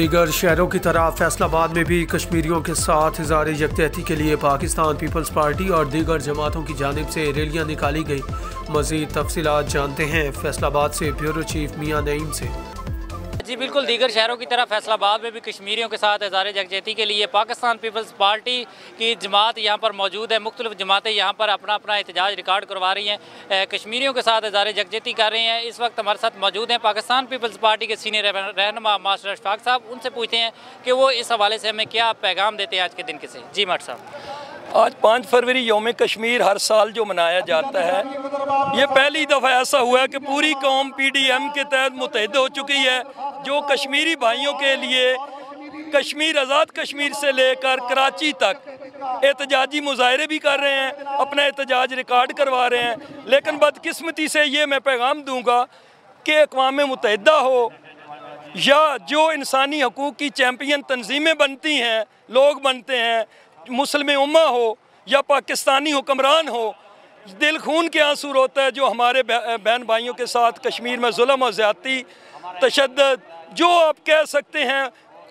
दीगर शहरों की तरह फैसलाबाद में भी कश्मीरियों के साथ इज़हार यकतहती के लिए पाकिस्तान पीपल्स पार्टी और दीगर जमातों की जानिब से रैलियाँ निकाली गई। मज़ीद तफसीलात जानते हैं फैसलाबाद से ब्यूरो चीफ मियां नईम से। जी बिल्कुल, दीगर शहरों की तरह फैसलाबाद में भी कश्मीरियों के साथ इज़हार जगजहती के लिए पाकिस्तान पीपल्स पार्टी की जमात यहाँ पर मौजूद है। मुख्तलिफ जमातें यहाँ पर अपना अपना एहतजाज रिकॉर्ड करवा रही हैं, कश्मीरियों के साथ इज़हार जगजहती कर रही हैं। इस वक्त हमारे साथ मौजूद हैं पाकिस्तान पीपल्स पार्टी के सीनियर रहनुमा मास्टर अशफाक साहब। उनसे पूछते हैं कि वो इस हवाले से हमें क्या पैगाम देते हैं आज के दिन के से। जी मास्टर साहब, आज 5 फरवरी योम कश्मीर हर साल जो मनाया जाता है, ये पहली दफ़ा ऐसा हुआ है कि पूरी कौम PDM के तहत मुतहद हो चुकी है, जो कश्मीरी भाइयों के लिए कश्मीर, आज़ाद कश्मीर से लेकर कराची तक एहतजाजी मुजाहरे भी कर रहे हैं, अपना एहतजाज रिकॉर्ड करवा रहे हैं। लेकिन बदकिस्मती से ये मैं पैगाम दूंगा कि अक़वाम मुत्तहिदा हो या जो इंसानी हकूक़ की चैम्पियन तंजीमें बनती हैं, लोग बनते हैं, मुस्लिम उम्मा हो या पाकिस्तानी हुक्मरान हो, दिल खून के आंसू रोता है जो हमारे बहन भाइयों के साथ कश्मीर में जुल्म और ज़्यादती, तशद्दद, जो आप कह सकते हैं,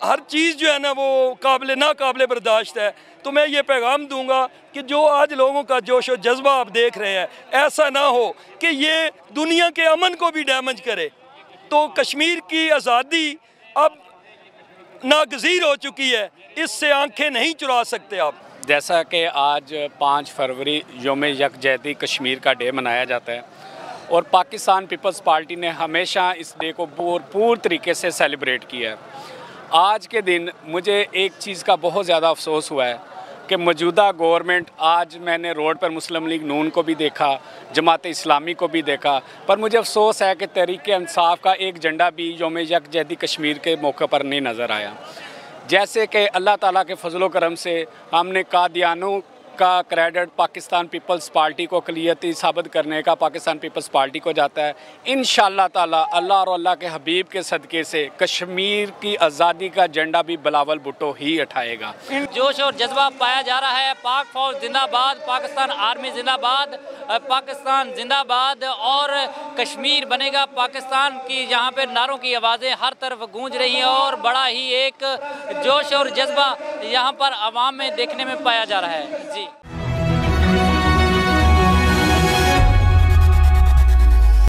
हर चीज़ जो है ना वो काबिल नाकाबिल बर्दाश्त है। तो मैं ये पैगाम दूंगा कि जो आज लोगों का जोश और जज्बा आप देख रहे हैं, ऐसा ना हो कि ये दुनिया के अमन को भी डैमेज करे। तो कश्मीर की आज़ादी अब नागज़ीर हो चुकी है, इससे आंखें नहीं चुरा सकते आप। जैसा कि आज 5 फरवरी योम यकजहती कश्मीर का डे मनाया जाता है, और पाकिस्तान पीपल्स पार्टी ने हमेशा इस डे को भरपूर तरीके से सेलिब्रेट किया है। आज के दिन मुझे एक चीज़ का बहुत ज़्यादा अफसोस हुआ है कि मौजूदा गवर्नमेंट, आज मैंने रोड पर मुस्लिम लीग नून को भी देखा, जमात-ए-इस्लामी को भी देखा, पर मुझे अफसोस है कि तहरीक-ए-इंसाफ का एक झंडा भी योम यकजहती कश्मीर के मौके पर नहीं नज़र आया। जैसे कि अल्लाह ताला के फजलो करम से हमने कादियानों का क्रेडिट पाकिस्तान पीपल्स पार्टी को अक़लियती साबित करने का पाकिस्तान पीपल्स पार्टी को जाता है। इंशाअल्लाह ताला अल्लाह और अल्लाह के हबीब के सदक़े से कश्मीर की आज़ादी का झंडा भी बलावल भुट्टो ही उठाएगा। जोश और जज्बा पाया जा रहा है। पाक फौज जिंदाबाद, पाकिस्तान आर्मी जिंदाबाद, पाकिस्तान जिंदाबाद और कश्मीर बनेगा पाकिस्तान की, यहाँ पर नारों की आवाज़ें हर तरफ गूंज रही हैं और बड़ा ही एक जोश और जज्बा यहाँ पर आवाम में देखने में पाया जा रहा है। जी।